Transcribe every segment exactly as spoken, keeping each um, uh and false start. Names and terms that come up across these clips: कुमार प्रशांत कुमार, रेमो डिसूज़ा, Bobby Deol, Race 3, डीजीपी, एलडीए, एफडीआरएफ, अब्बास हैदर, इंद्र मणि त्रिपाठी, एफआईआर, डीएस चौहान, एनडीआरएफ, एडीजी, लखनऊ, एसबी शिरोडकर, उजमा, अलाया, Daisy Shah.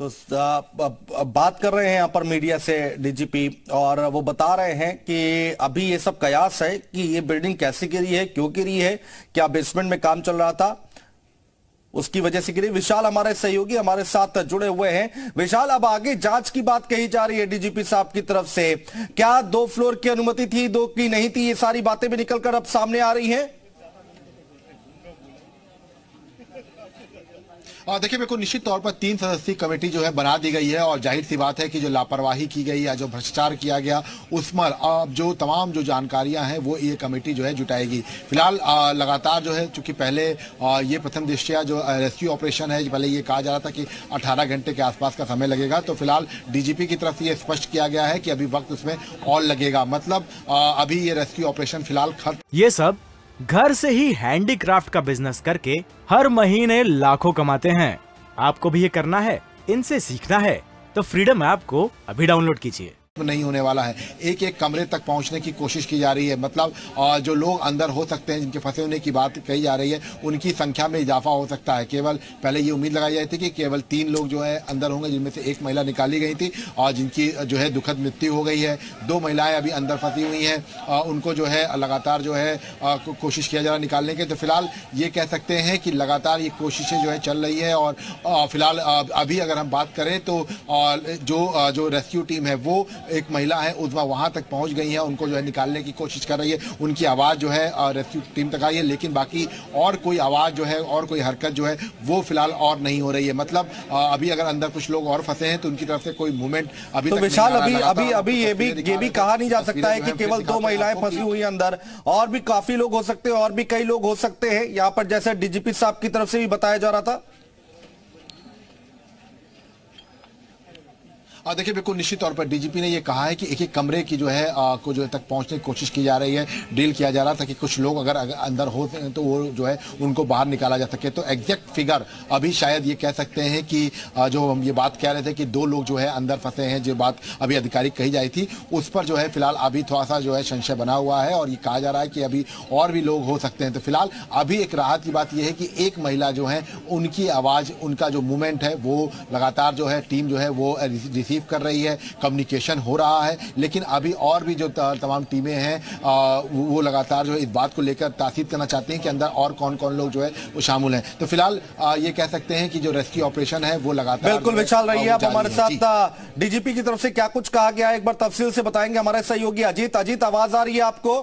तो बात कर रहे हैं यहाँ पर मीडिया से डीजीपी, और वो बता रहे हैं कि अभी ये सब कयास है कि ये बिल्डिंग कैसे गिरी है, क्यों गिरी है, क्या बेसमेंट में काम चल रहा था उसकी वजह से गिरी। विशाल हमारे सहयोगी हमारे साथ जुड़े हुए हैं। विशाल, अब आगे जांच की बात कही जा रही है डीजीपी साहब की तरफ से, क्या दो फ्लोर की अनुमति थी, दो की नहीं थी, ये सारी बातें भी निकलकर अब सामने आ रही हैं। देखिए बिल्कुल निश्चित तौर पर तीन सदस्यीय कमेटी जो है बना दी गई है, और जाहिर सी बात है कि जो लापरवाही की गई या जो भ्रष्टाचार किया गया उस पर अब जो तमाम जो जानकारियां हैं वो ये कमेटी जो है जुटाएगी। फिलहाल लगातार जो है, चूंकि पहले आ, ये प्रथम दृष्टया जो रेस्क्यू ऑपरेशन है, पहले ये कहा जा रहा था कि अठारह घंटे के आसपास का समय लगेगा, तो फिलहाल डीजीपी की तरफ से ये स्पष्ट किया गया है कि अभी वक्त उसमें और लगेगा, मतलब आ, अभी ये रेस्क्यू ऑपरेशन फिलहाल खत्म। ये सब घर से ही हैंडीक्राफ्ट का बिजनेस करके हर महीने लाखों कमाते हैं। आपको भी ये करना है, इनसे सीखना है, तो फ्रीडम ऐप को अभी डाउनलोड कीजिए। नहीं होने वाला है, एक एक कमरे तक पहुंचने की कोशिश की जा रही है, मतलब जो लोग अंदर हो सकते हैं, जिनके फंसे होने की बात कही जा रही है, उनकी संख्या में इजाफा हो सकता है। केवल पहले ये उम्मीद लगाई जाती थी कि केवल तीन लोग जो है अंदर होंगे, जिनमें से एक महिला निकाली गई थी और जिनकी जो है दुखद मृत्यु हो गई है। दो महिलाएं अभी अंदर फंसी हुई हैं, उनको जो है लगातार जो है कोशिश किया जा रहा है निकालने की। तो फिलहाल ये कह सकते हैं कि लगातार ये कोशिशें जो है चल रही है, और फिलहाल अभी अगर हम बात करें तो जो जो रेस्क्यू टीम है, वो एक महिला है उजमा, वहां तक पहुंच गई है, उनको जो है निकालने की कोशिश कर रही है, उनकी आवाज़ जो है रेस्क्यू टीम तक आई है, लेकिन बाकी और कोई आवाज़ जो है और कोई हरकत जो है वो फिलहाल और नहीं हो रही है, मतलब अभी अगर अंदर कुछ लोग और फंसे हैं तो उनकी तरफ से कोई मूवमेंट अभी तो तक विशाल नहीं अभी अभी अभी ये भी ये भी कहा नहीं जा सकता है कि केवल दो महिलाएं फंसी हुई हैं अंदर, और भी काफी लोग हो सकते हैं और भी कई लोग हो सकते हैं यहाँ पर, जैसे डीजीपी साहब की तरफ से भी बताया जा रहा था। देखिए बिल्कुल निश्चित तौर पर डीजीपी ने ये कहा है कि एक एक कमरे की जो है आ, को जो तक पहुंचने की कोशिश की जा रही है, डील किया जा रहा था कि कुछ लोग अगर अंदर हो तो वो जो है उनको बाहर निकाला जा सके। तो एग्जैक्ट फिगर अभी शायद ये कह सकते हैं कि आ, जो हम ये बात कह रहे थे कि दो लोग जो है अंदर फंसे हैं, जो बात अभी आधिकारिक कही जा रही थी, उस पर जो है फिलहाल अभी थोड़ा सा जो है संशय बना हुआ है, और ये कहा जा रहा है कि अभी और भी लोग हो सकते हैं। तो फिलहाल अभी एक राहत की बात यह है कि एक महिला जो है, उनकी आवाज़, उनका जो मूवमेंट है, वो लगातार जो है टीम जो है वो कर रही है, कम्युनिकेशन हो रहा है, लेकिन अभी और भी जो तमाम टीमें हैं वो लगातार जो है इस बात को लेकर ताकीद करना चाहती हैं कि अंदर और कौन कौन लोग जो है वो शामिल हैं। तो फिलहाल ये कह सकते हैं कि जो रेस्क्यू ऑपरेशन है वो लगातार बिल्कुल विशाल रही है। आप हमारे साथ डीजीपी की तरफ से क्या कुछ कहा गया है एक बार तफसील से बताएंगे हमारे सहयोगी अजीत। अजीत, आवाज आ रही है आपको?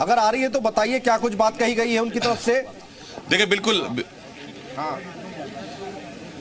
अगर आ रही है तो बताइए क्या कुछ बात कही गई है उनकी तरफ से। देखिए बिल्कुल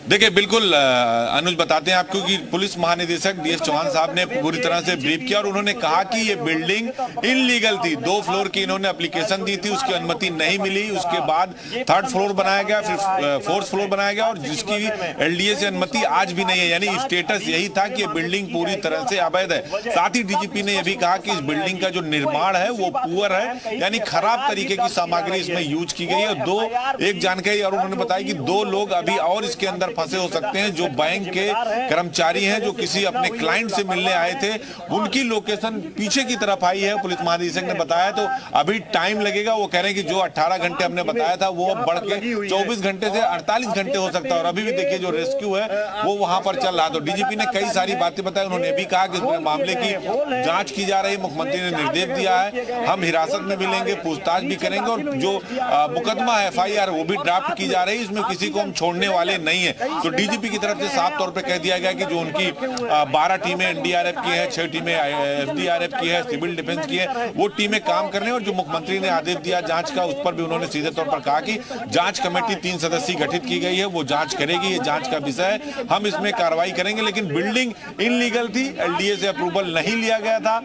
देखिए बिल्कुल अनुज बताते हैं आपको कि पुलिस महानिदेशक डीएस चौहान साहब ने पूरी तरह से ब्रीफ किया, और उन्होंने कहा कि ये बिल्डिंग इनलीगल थी। दो फ्लोर की इन्होंने एप्लीकेशन दी थी, उसकी अनुमति नहीं मिली, उसके बाद थर्ड फ्लोर बनाया गया, फिर फोर्थ फ्लोर बनाया गया, और जिसकी एलडीए से अनुमति आज भी नहीं है, यानी स्टेटस यही था कि ये बिल्डिंग पूरी तरह से अवैध है। साथ ही डीजीपी ने यह भी कहा कि इस बिल्डिंग का जो निर्माण है वो पुअर है, यानी खराब तरीके की सामग्री इसमें यूज की गई है। दो एक जानकारी और उन्होंने बताया कि दो लोग अभी और इसके अंदर फंसे हो सकते हैं, जो बैंक के कर्मचारी हैं, जो किसी अपने क्लाइंट से मिलने आए थे, उनकी लोकेशन पीछे की तरफ आई है, पुलिस महानिदेशक ने बताया। तो अभी टाइम लगेगा, वो कह रहे हैं कि जो अठारह घंटे हमने बताया था वो बढ़ के चौबीस घंटे से अड़तालीस घंटे हो सकता है, और अभी भी देखिए जो रेस्क्यू है वो वहां पर चल रहा है। तो डीजीपी ने कई सारी बातें बताई, उन्होंने भी कहा कि इस मामले की जांच की जा रही है, मुख्यमंत्री ने निर्देश दिया है, हम हिरासत में भी लेंगे, पूछताछ भी करेंगे, और जो मुकदमा है एफ आई आर वो भी ड्राफ्ट की जा रही है, इसमें किसी को हम छोड़ने वाले नहीं है। तो डीजीपी की तरफ से साफ तौर पे कह दिया गया कि जो उनकी बारह टीमें एन डी आर एफ की है, छह टीमें एफ डी आर एफ की है, सिविल डिफेंस की है, वो टीमें काम कर रहे हैं, और जो मुख्यमंत्री ने आदेश दिया जांच का, उस पर भी उन्होंने सीधे तौर पर कहा कि जांच कमेटी तीन सदस्यीय गठित की गई है, वो जांच करेगी, ये जांच का विषय है, हम इसमें कार्रवाई करेंगे। लेकिन बिल्डिंग इनलीगल थी, एलडीए से अप्रूवल नहीं लिया गया था,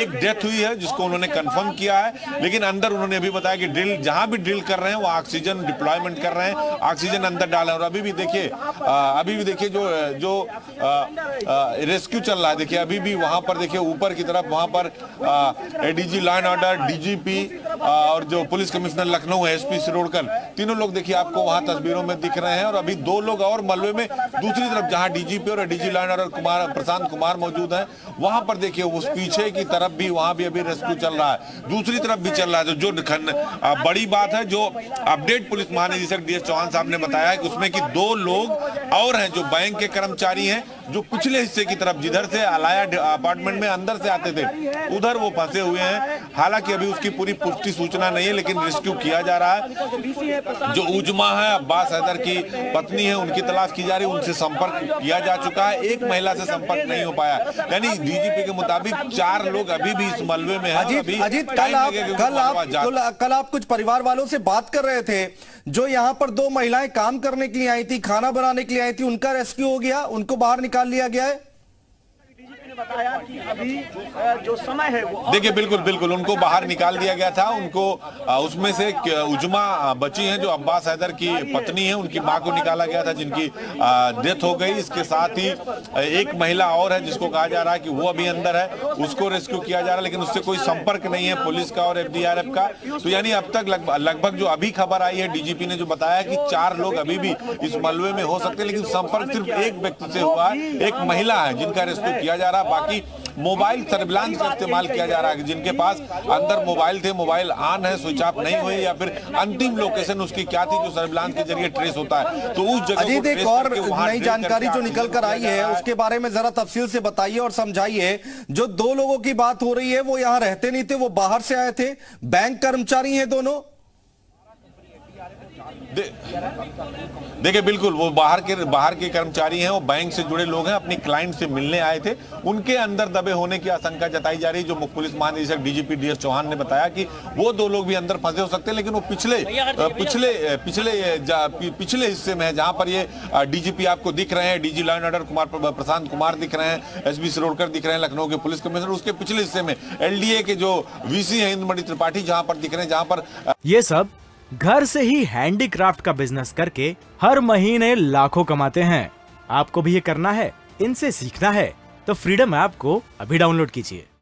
एक डेथ हुई है जिसको उन्होंने कंफर्म किया है, लेकिन अंदर उन्होंने अभी बताया कि ड्रिल जहां भी ड्रिल कर रहे हैं वहां ऑक्सीजन डिप्लॉयमेंट कर रहे हैं, ऑक्सीजन अंदर डाल रहे हैं। और अभी भी देखिए आ, अभी भी देखिए जो जो आ, आ, रेस्क्यू चल रहा है, देखिए अभी भी वहां पर देखिए ऊपर की तरफ वहां पर एडीजी law and order, डीजीपी और जो पुलिस कमिश्नर लखनऊ है एसबी शिरोडकर, तीनों लोग देखिए आपको वहां तस्वीरों में दिख रहे हैं। और अभी दो लोग और मलबे में दूसरी तरफ जहां डीजीपी और एडीजी law and order कुमार प्रशांत कुमार मौजूद है, वहां पर देखिए उस पीछे की तरफ भी वहां भी अभी रेस्क्यू चल रहा है, दूसरी तरफ भी चल रहा है। जो बड़ी बात है, जो अपडेट पुलिस महानिदेशक डी एस चौहान साहब ने बताया है उसमें कि दो लोग और हैं जो बैंक के कर्मचारी हैं, जो पिछले हिस्से की तरफ जिधर से अलाया अपार्टमेंट में अंदर से आते थे उधर वो फंसे हुए हैं। हालांकि अभी उसकी पूरी पुष्टि सूचना नहीं है, लेकिन रेस्क्यू किया जा रहा है। जो उजमा है, अब्बास हैदर की पत्नी है, उनकी तलाश की जा रही है। उनसे संपर्क किया जा चुका है, एक महिला से संपर्क नहीं हो पाया। यानी डीजीपी के मुताबिक चार लोग अभी भी इस मलबे में हैं। अभी अजीत, कल आप कल आप कल आप कुछ परिवार वालों से बात कर रहे थे, जो यहाँ पर दो महिलाएं काम करने के लिए आई थी, खाना बनाने के लिए आई थी, उनका रेस्क्यू हो गया, उनको बाहर निकाल लिया गया है। बताया कि अभी जो समय है वो देखिए, बिल्कुल बिल्कुल उनको बाहर निकाल दिया गया था। उनको उसमें से उजमा बची हैं, जो अब्बास हैदर की पत्नी है, उनकी मां को निकाला गया था, जिनकी डेथ हो गई। इसके साथ ही एक महिला और है जिसको कहा जा रहा है कि वो अभी अंदर है, उसको रेस्क्यू किया जा रहा है, लेकिन उससे कोई संपर्क नहीं है पुलिस का और एफडीआरएफ का। तो यानी अब तक लगभग जो अभी खबर आई है, डीजीपी ने जो बताया कि चार लोग अभी भी इस मलबे में हो सकते हैं, लेकिन संपर्क सिर्फ एक व्यक्ति से हुआ है, एक महिला है जिनका रेस्क्यू किया जा रहा है। बाकी मोबाइल सर्विलांस का इस्तेमाल किया जा रहा है, जिनके पास अंदर मोबाइल थे, मोबाइल ऑन है, स्विच ऑफ नहीं हुए, या फिर अंतिम लोकेशन उसकी क्या थी जो सर्विलांस के जरिए ट्रेस होता है। तो उस जगह अजीत, एक और नई जानकारी जो निकल कर आई है उसके बारे में जरा तफसील से बताइए और समझाइए। जो दो लोगों की बात हो रही है वो यहाँ रहते नहीं थे, वो बाहर से आए थे, बैंक कर्मचारी हैं दोनों। देखिए, बिल्कुल वो बाहर के बाहर के कर्मचारी हैं, वो बैंक से जुड़े लोग हैं, अपनी क्लाइंट से मिलने आए थे। उनके अंदर दबे होने की आशंका जताई जा रही है। जो पुलिस महानिदेशक डीजीपी डीएस चौहान ने बताया कि वो दो लोग भी अंदर फंसे हो सकते हैं, लेकिन वो पिछले पिछले पिछले पिछले हिस्से में है, जहां पर ये डीजीपी आपको दिख रहे हैं, DG law and order कुमार प्रशांत कुमार दिख रहे हैं, एसबी शिरोडकर दिख रहे हैं, लखनऊ के पुलिस कमिश्नर। उसके पिछले हिस्से में एलडीए के जो वीसी है इंद्र मणि त्रिपाठी जहाँ पर दिख रहे हैं, जहाँ पर ये सब घर से ही हैंडीक्राफ्ट का बिजनेस करके हर महीने लाखों कमाते हैं। आपको भी ये करना है, इनसे सीखना है, तो फ्रीडम ऐप को अभी डाउनलोड कीजिए।